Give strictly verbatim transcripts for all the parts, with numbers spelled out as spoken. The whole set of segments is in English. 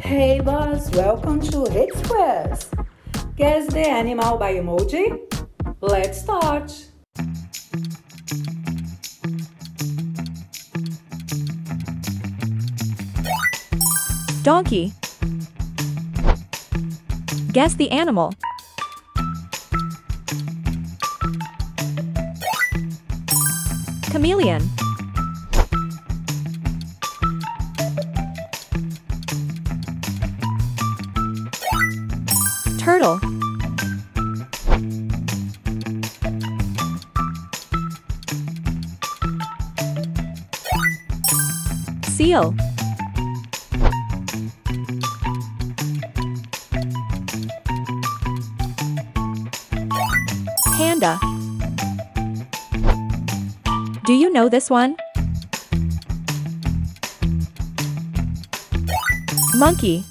Hey boss, welcome to Red Squares! Guess the animal by emoji? Let's start! Donkey. Guess the animal. Chameleon. Turtle. Seal. Panda. Do you know this one? Monkey.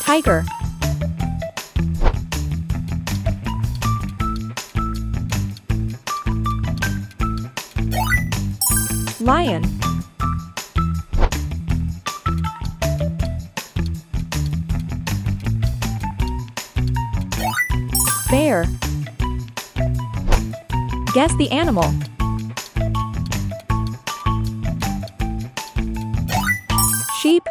Tiger. Lion. Bear. Guess the animal. Sheep.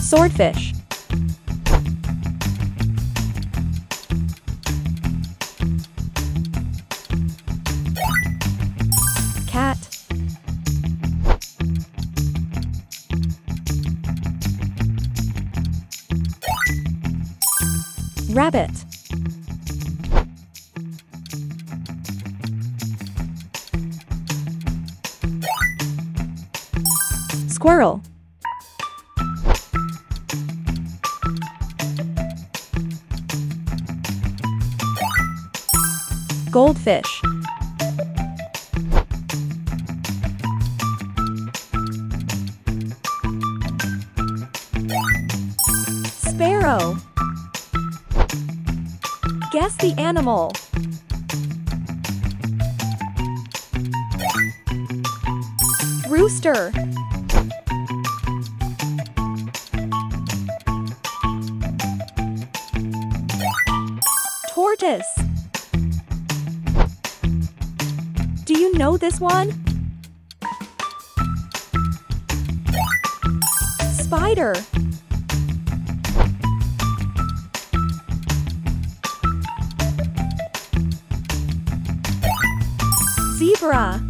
Swordfish. Cat. Rabbit. Squirrel. Goldfish. Sparrow. Guess the animal. Rooster. Tortoise. Do you know this one? Spider. Zebra.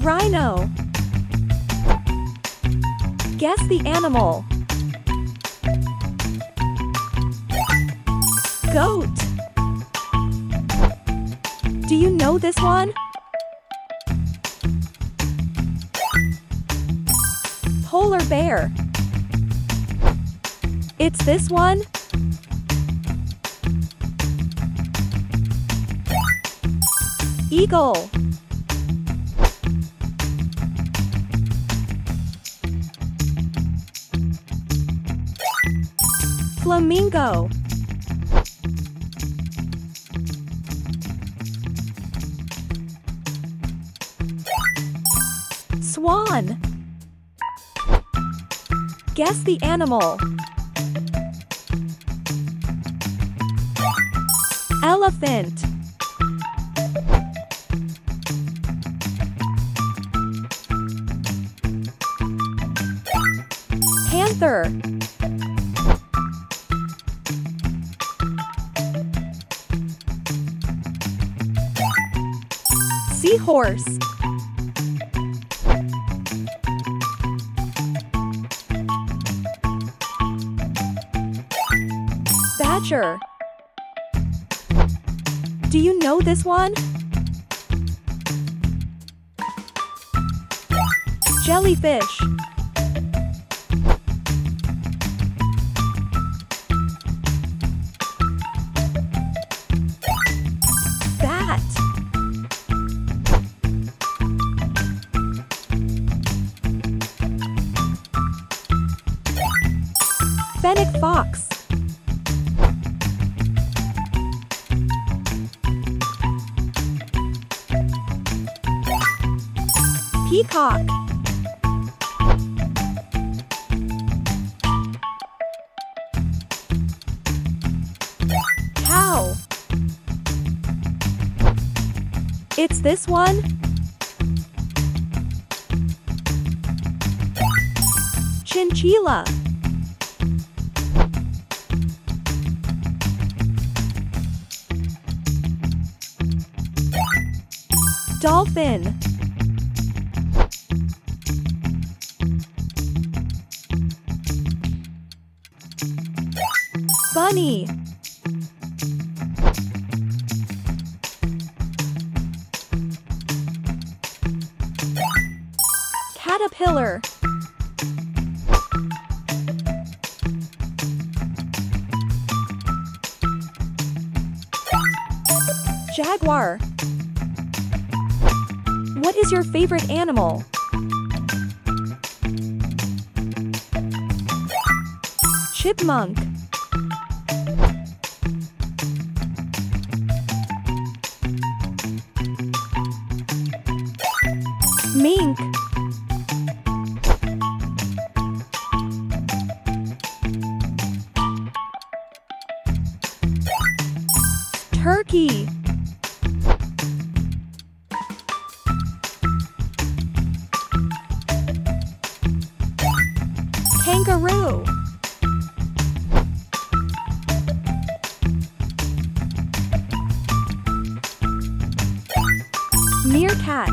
Rhino. Guess the animal. Goat. Do you know this one? Polar bear. It's this one. Eagle. Flamingo. Swan. Guess the animal. Elephant. Panther. Seahorse. Badger. Do you know this one? Jellyfish. that? Fennec fox. Peacock. Cow. It's this one. Chinchilla. Dolphin. Bunny. Caterpillar. Jaguar. What is your favorite animal? Chipmunk. Mink. Turkey. Kangaroo. Meerkat.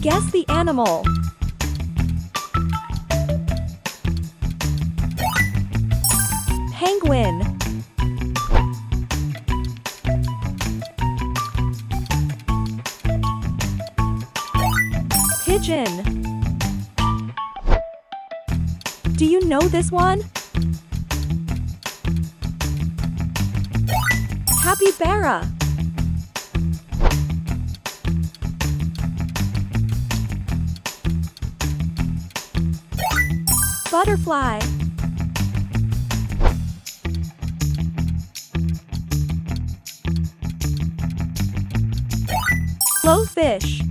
Guess the animal. Penguin. Pigeon. Do you know this one? Capybara. Butterfly. Blowfish.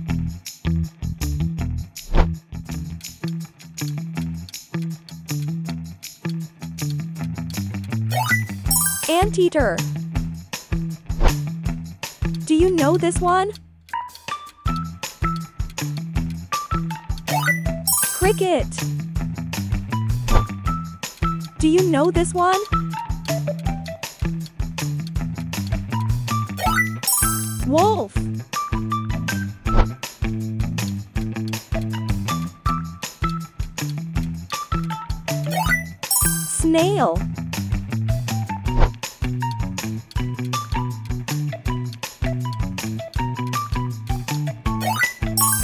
Anteater. Do you know this one? Cricket. Do you know this one? Wolf. Snail.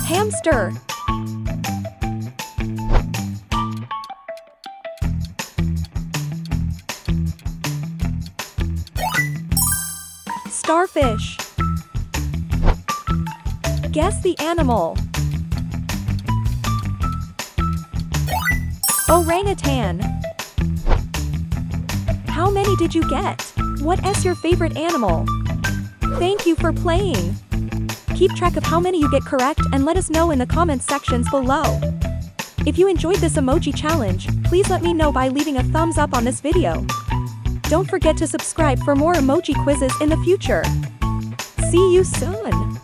Hamster. Starfish. Guess the animal. Orangutan. How many did you get? What is your favorite animal? Thank you for playing. Keep track of how many you get correct and let us know in the comments sections below. If you enjoyed this emoji challenge, please let me know by leaving a thumbs up on this video. Don't forget to subscribe for more emoji quizzes in the future. See you soon!